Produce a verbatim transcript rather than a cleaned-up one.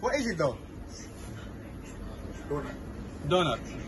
What is it though? Donut. Donut.